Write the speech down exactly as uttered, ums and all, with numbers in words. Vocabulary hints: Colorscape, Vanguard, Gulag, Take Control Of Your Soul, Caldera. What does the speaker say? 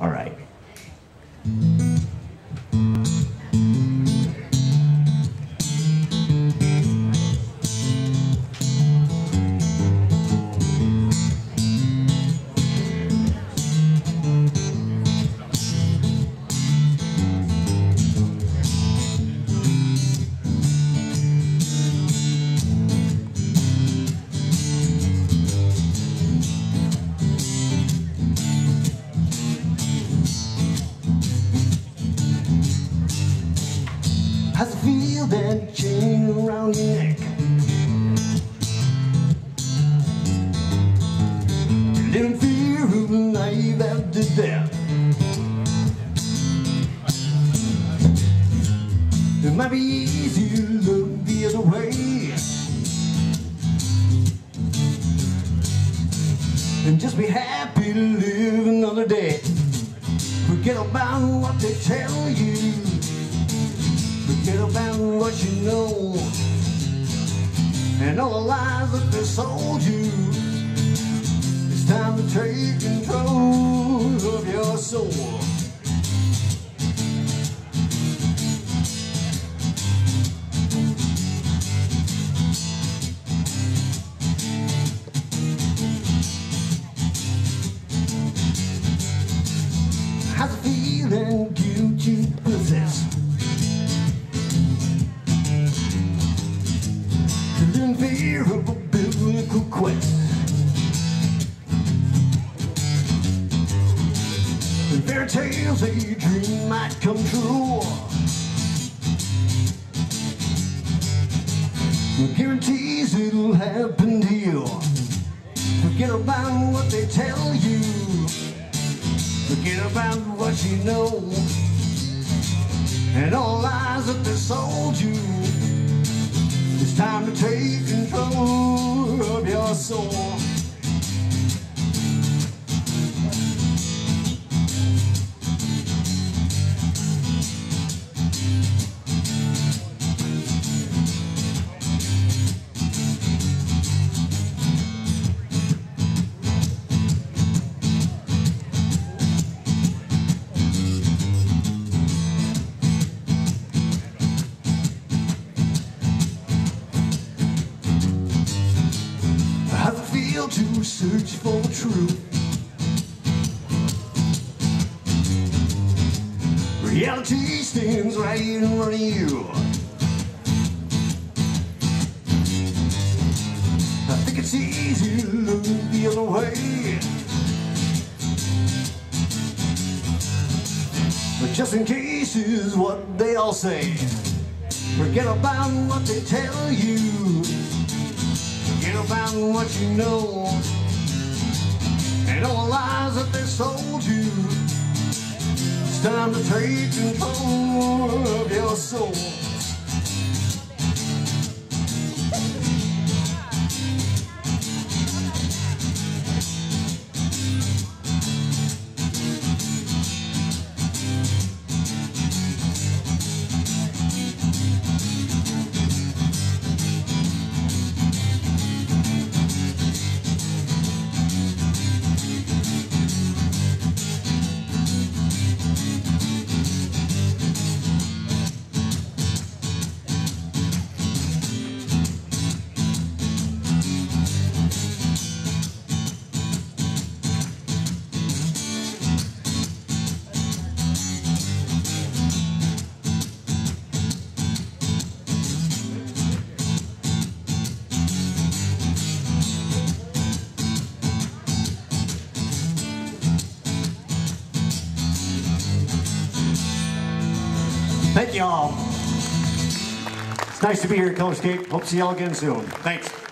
All right. I feel that chain around your neck, living fear of life after death. It might be easy to look the other way. And just be happy to live another day. Forget about what they tell you. Forget about what you know and all the lies that they sold you. It's time to take control of your soul. How's it feeling, guilt you possess? In fear of a biblical quest, the fairy tales that you dream might come true. No guarantees it'll happen to you. Forget about what they tell you. Forget about what you know and all lies that they sold you. It's time to take control of your soul. To search for the truth, reality stands right in front of you. I think it's easy to look the other way, but just in case is what they all say. Forget about what they tell you. Forget about what you know and all the lies that they sold you. It's time to take control of your soul. Thank you all. It's nice to be here at Colorscape. Hope to see you all again soon. Thanks.